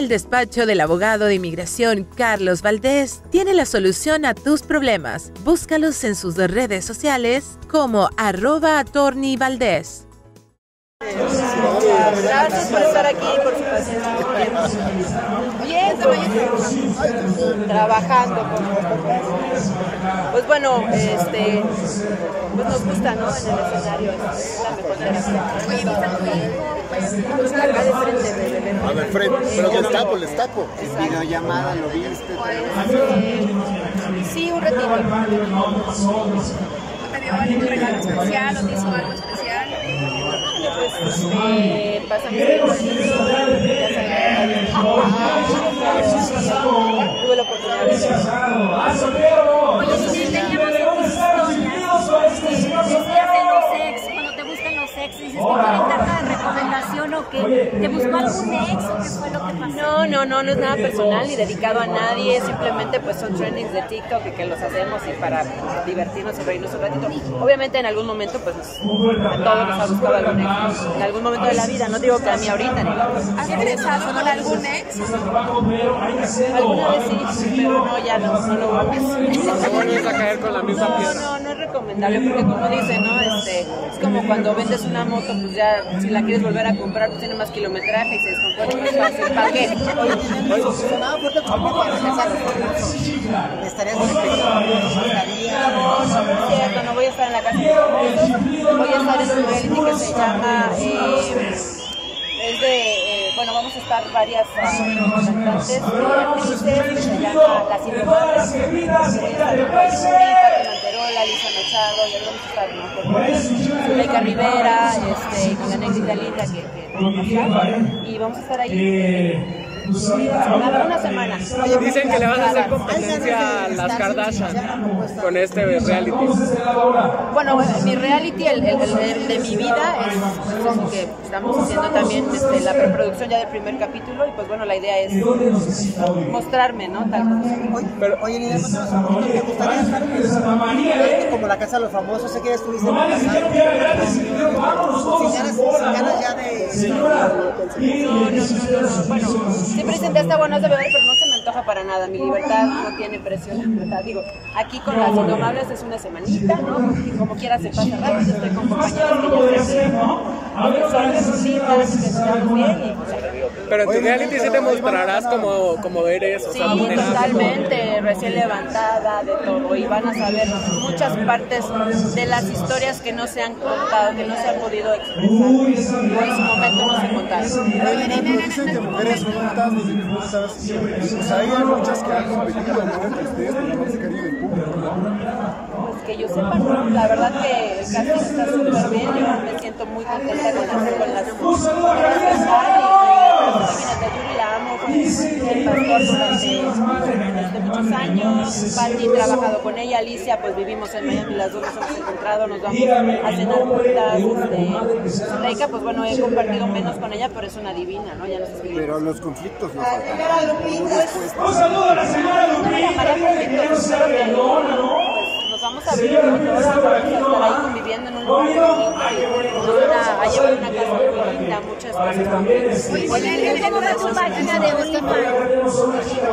El despacho del abogado de inmigración Carlos Valdés tiene la solución a tus problemas. Búscalos en sus redes sociales como @attorneyvaldés. Gracias por estar aquí, por su paciencia. Bien, trabajando con... Pues bueno, pues nos gusta, ¿no? En el escenario es la mejor terapia. Oye, ¿viste tu hijo? Acá de frente. A ver, frente, pero les tapo. En videollamada lo viste. Sí, un ratito. ¿Te dio algún regalo especial o te hizo algo especial? Cuando te buscan los ex, dices que fue carta de recomendación o que te buscó algún ex o qué fue lo que pasó. No es nada personal ni dedicado a nadie, simplemente pues son trendings de TikTok y que los hacemos y para divertirnos y reírnos un ratito. Obviamente en algún momento pues a todos nos ha buscado algún ex, en algún momento de la vida, no digo que a mí ahorita. ¿Has regresado con algún ex? Alguna vez sí, pero no, ya no lo hago. No vuelves a caer con la misma piedra. No es recomendable porque como dicen, ¿no? Es como cuando vendes una moto, pues ya si la quieres volver a comprar pues tiene más kilometraje y se descompone más fácil. ¿Para qué? No voy a estar en la casa de los famosos, voy a estar en un reality que se llama, bueno, vamos a estar varias cantantes y artistas, se llama Las Inhumanas, voy a estar con Alicia, Raika Rivera, con la negrita linda que y vamos a estar ahí una semana. Dicen que le van a hacer competencia a las Kardashian con este reality. Bueno, mi reality, el de mi vida, es que estamos haciendo también la preproducción ya del primer capítulo y pues bueno, la idea es mostrarme, ¿no? Tal cosa. Oye, ni idea, ¿te gustaría estar como La Casa de los Famosos? Sé que ya estuviste en La Casa de los Famosos. ¿Ganas ya de...? No, bueno... Siempre dicen que está bueno de beber, pero no se me antoja para nada. Mi libertad no tiene precio, la libertad. Digo, aquí con las indomables es una semanita, ¿no? Y como quiera se pasa rápido. Yo estoy con compañeros que ya se hacen, ¿no? Son necesitas, que estamos bien y pues ahí. Pero en tu reality sí te mostrarás como eres, o sea, sí, totalmente, recién levantada, de todo, y van a saber muchas partes de las historias que no se han contado, que no se han podido expresar, y en su momento no se contaron. Dicen que mujeres son juntas, no se juntas, pues hay muchas que han competido, ¿no? Entre ustedes, pero no se han querido en público. Que yo sepa, la verdad que el casting está súper bien, yo me siento muy contenta con las cosas. Yuri la amo, con el pastor durante muchos años, Patti he trabajado con ella, Alicia, pues vivimos en Miami, las dos nos hemos encontrado, nos vamos a cenar juntas. Raika, pues bueno, he compartido menos con ella, pero es una divina, ¿no? Ya nos escribimos. Pero los conflictos no faltan. Un saludo a la señora Lupín. Vamos a ver, vamos a estar ahí conviviendo en un lugar hay una casa linda, muchas cosas. Oye, ¿qué tal tu página de OnlyFans?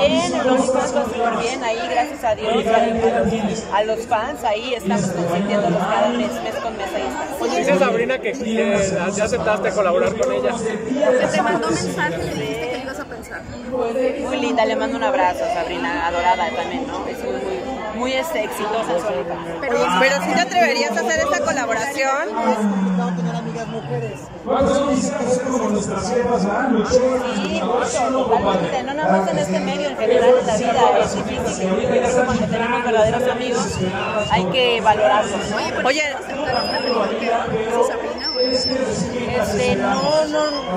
Bien, el OnlyFans va súper bien ahí, gracias a Dios, a los fans ahí, estamos consintiéndolos cada mes con mes ahí. Dice Sabrina que ya aceptaste colaborar con ella. Te mandó mensaje y le dijiste que ibas a pensar. Muy linda, le mando un abrazo a Sabrina, adorada también, ¿no? Es muy exitosa solita. Pero si ¿sí te atreverías a hacer esta colaboración? No, tener amigas mujeres. Sí, mucho, totalmente. No nada más en este medio, en general en la vida es difícil. Cuando tenemos verdaderos amigos, hay que valorarlos. Oye, no,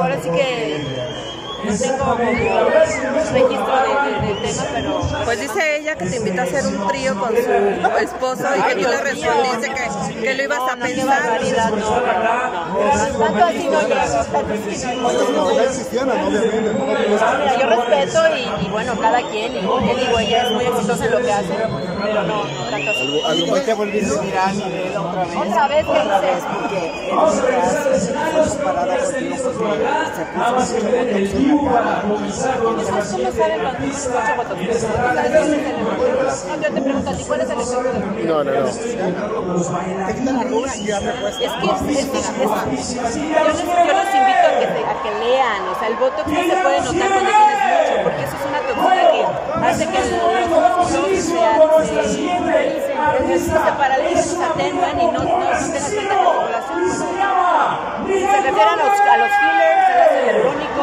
ahora sí que... No tengo registro de tema, pero... Pues dice ella que te invitó a hacer un trío con su esposo y que tú le respondiste que lo ibas a pensar. No, tanto así no llego. Yo respeto respeto y bueno, cada quien, y como te digo, ella es muy exitosa en lo que hace, pero no, ¿algo más que volviste a mirar otra vez? ¿Qué dices? Porque yo te pregunto a ti, ¿cuál es el efecto de la yo los invito a que lean, o sea, el botox no se puede notar cuando tienes mucho, porque eso es una toxina que hace que los se paralicen, se atenúan y no se den cuenta de la población. Se refieren a los fillers, al ácido hialurónico,